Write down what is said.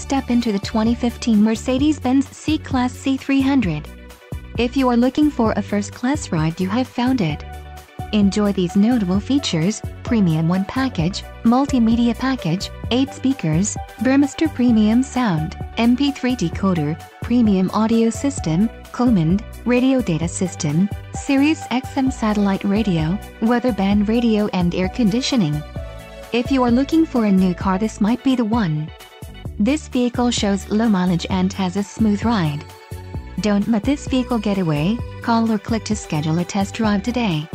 step into the 2015 Mercedes-Benz C-Class C300. If you are looking for a first-class ride, you have found it. Enjoy these notable features: Premium 1 package, Multimedia package, 8 speakers, Burmester Premium Sound, MP3 decoder, Premium Audio System, Comand, Radio Data System, Sirius XM Satellite Radio, Weatherband Radio and Air Conditioning. If you are looking for a new car, this might be the one. This vehicle shows low mileage and has a smooth ride. Don't let this vehicle get away. Call or click to schedule a test drive today.